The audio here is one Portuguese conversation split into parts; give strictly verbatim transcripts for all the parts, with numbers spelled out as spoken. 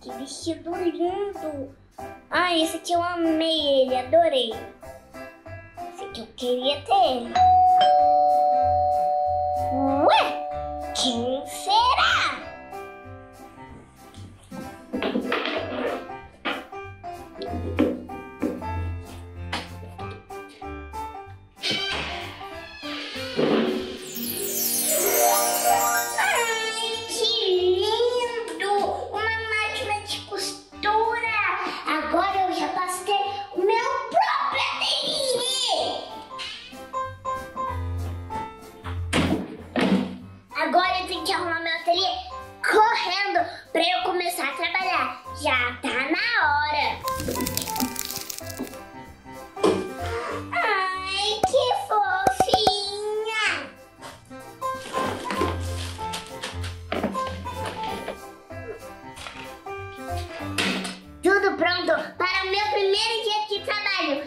Que vestido lindo! Ah, esse aqui eu amei ele, adorei. Esse aqui eu queria ter ele. Ué! Quem será? Agora eu tenho que arrumar meu ateliê correndo pra eu começar a trabalhar. Já tá na hora. Ai, que fofinha! Tudo pronto para o meu primeiro dia de trabalho.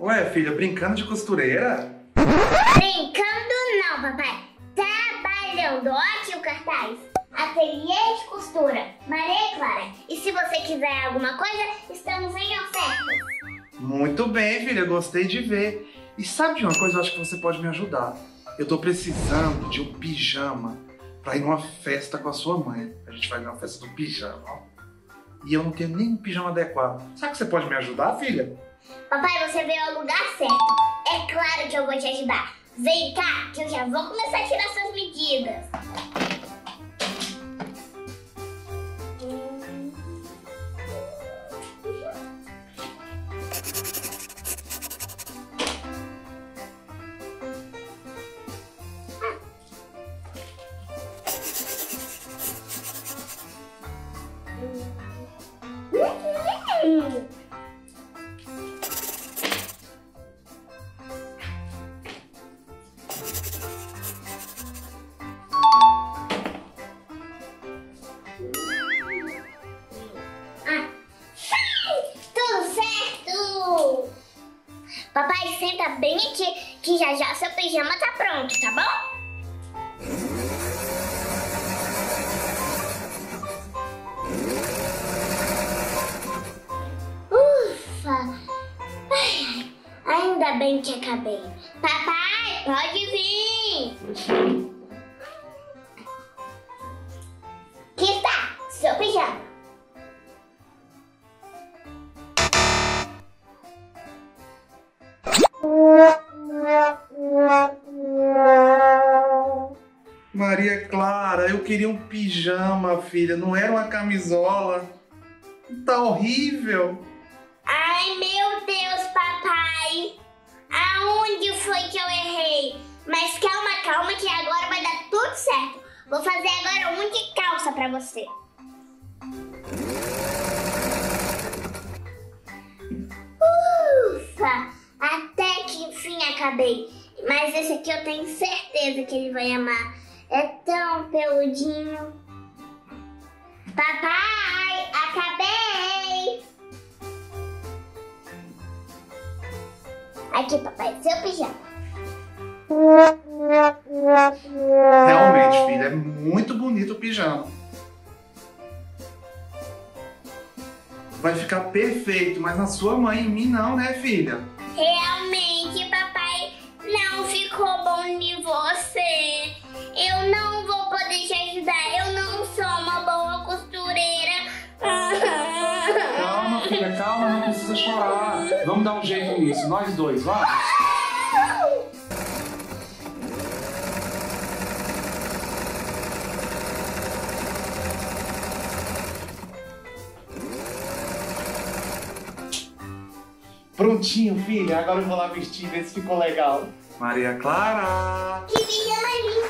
Ué, filha, brincando de costureira? Brincando não, papai. Trabalhando. Ó aqui o cartaz. Ateliê de costura, Maria Clara. E se você quiser alguma coisa, estamos em ofertas. Muito bem, filha. Gostei de ver. E sabe de uma coisa? Eu acho que você pode me ajudar. Eu tô precisando de um pijama pra ir numa festa com a sua mãe. A gente vai numa festa do pijama, ó. E eu não tenho nem um pijama adequado. Será que você pode me ajudar, filha? Papai, você veio ao lugar certo. É claro que eu vou te ajudar. Vem cá, que eu já vou começar a tirar suas medidas. Hum. Papai, senta bem aqui, que já já seu pijama tá pronto, tá bom? Ufa! Ai, ainda bem que acabei. Papai, pode vir! Aqui está, seu pijama. Maria Clara, eu queria um pijama, filha, não era uma camisola. Tá horrível. Ai, meu Deus, papai. Aonde foi que eu errei? Mas calma, calma, que agora vai dar tudo certo. Vou fazer agora um de calça pra você. Ufa, até que enfim acabei. Mas esse aqui eu tenho certeza que ele vai amar. É tão peludinho. Papai, acabei! Aqui, papai, seu pijama. Realmente, filha, é muito bonito o pijama. Vai ficar perfeito, mas na sua mãe e em mim não, né, filha? Realmente, papai, não ficou bom em você. Eu não vou poder te ajudar, eu não sou uma boa costureira. Calma, filha, calma, não precisa chorar. Vamos dar um jeito nisso, nós dois, vai. Prontinho, filha, agora eu vou lá vestir, ver se ficou legal. Maria Clara! Que pijama linda!